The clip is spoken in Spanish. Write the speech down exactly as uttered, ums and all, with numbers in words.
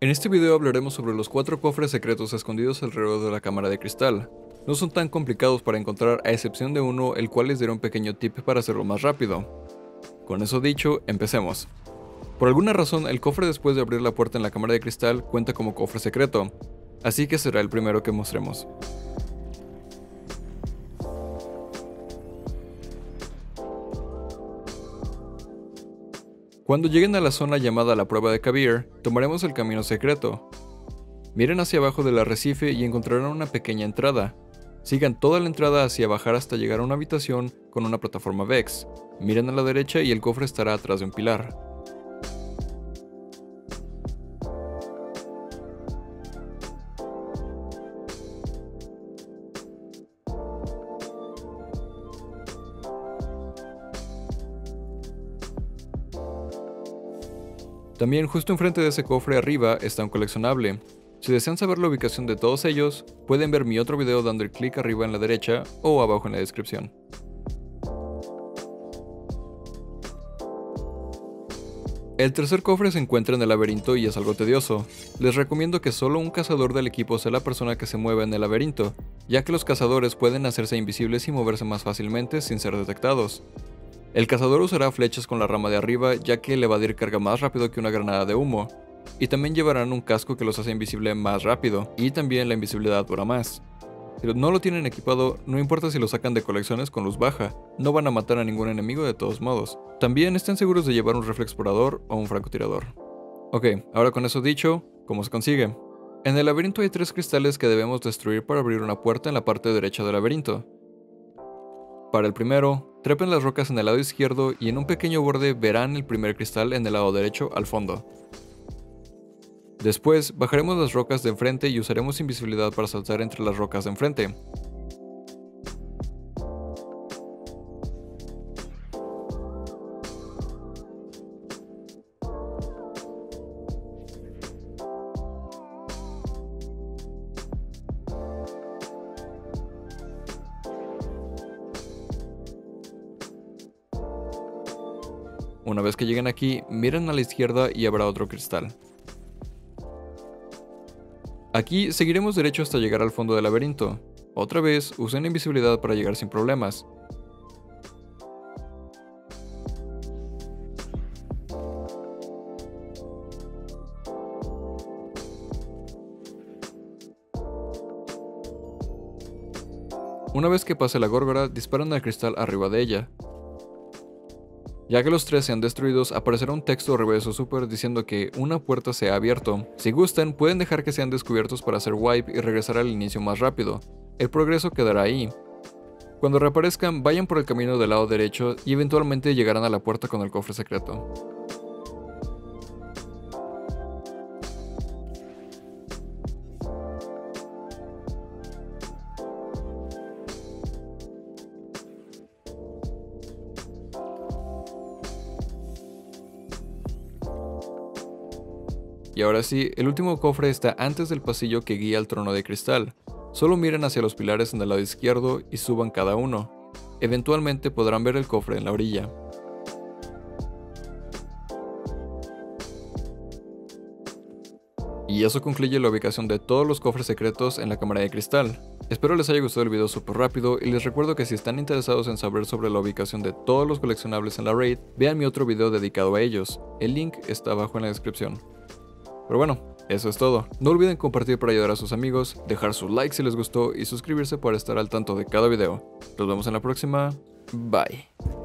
En este video hablaremos sobre los cuatro cofres secretos escondidos alrededor de la Cámara de Cristal. No son tan complicados para encontrar a excepción de uno, el cual les daré un pequeño tip para hacerlo más rápido. Con eso dicho, empecemos. Por alguna razón, el cofre después de abrir la puerta en la Cámara de Cristal cuenta como cofre secreto, así que será el primero que mostremos. Cuando lleguen a la zona llamada la Prueba de Kabir, tomaremos el camino secreto. Miren hacia abajo del arrecife y encontrarán una pequeña entrada. Sigan toda la entrada hacia bajar hasta llegar a una habitación con una plataforma Vex. Miren a la derecha y el cofre estará atrás de un pilar. También justo enfrente de ese cofre arriba está un coleccionable. Si desean saber la ubicación de todos ellos, pueden ver mi otro video dando el clic arriba en la derecha o abajo en la descripción. El tercer cofre se encuentra en el laberinto y es algo tedioso. Les recomiendo que solo un cazador del equipo sea la persona que se mueva en el laberinto, ya que los cazadores pueden hacerse invisibles y moverse más fácilmente sin ser detectados. El cazador usará flechas con la rama de arriba, ya que el evadir carga más rápido que una granada de humo, y también llevarán un casco que los hace invisible más rápido, y también la invisibilidad dura más. Si no lo tienen equipado, no importa si lo sacan de colecciones con luz baja, no van a matar a ningún enemigo de todos modos. También estén seguros de llevar un reflexplorador o un francotirador. Ok, ahora con eso dicho, ¿cómo se consigue? En el laberinto hay tres cristales que debemos destruir para abrir una puerta en la parte derecha del laberinto. Para el primero, trepen las rocas en el lado izquierdo y en un pequeño borde verán el primer cristal en el lado derecho al fondo. Después, bajaremos las rocas de enfrente y usaremos invisibilidad para saltar entre las rocas de enfrente. Una vez que lleguen aquí, miren a la izquierda y habrá otro cristal. Aquí seguiremos derecho hasta llegar al fondo del laberinto. Otra vez, usen invisibilidad para llegar sin problemas. Una vez que pase la górbara, disparan al cristal arriba de ella. Ya que los tres sean destruidos, aparecerá un texto arriba de su super diciendo que una puerta se ha abierto. Si gustan, pueden dejar que sean descubiertos para hacer wipe y regresar al inicio más rápido. El progreso quedará ahí. Cuando reaparezcan, vayan por el camino del lado derecho y eventualmente llegarán a la puerta con el cofre secreto. Y ahora sí, el último cofre está antes del pasillo que guía al Trono de Cristal. Solo miren hacia los pilares en el lado izquierdo y suban cada uno. Eventualmente podrán ver el cofre en la orilla. Y eso concluye la ubicación de todos los cofres secretos en la Cámara de Cristal. Espero les haya gustado el video súper rápido y les recuerdo que si están interesados en saber sobre la ubicación de todos los coleccionables en la raid, vean mi otro video dedicado a ellos. El link está abajo en la descripción. Pero bueno, eso es todo. No olviden compartir para ayudar a sus amigos, dejar su like si les gustó y suscribirse para estar al tanto de cada video. Nos vemos en la próxima. Bye.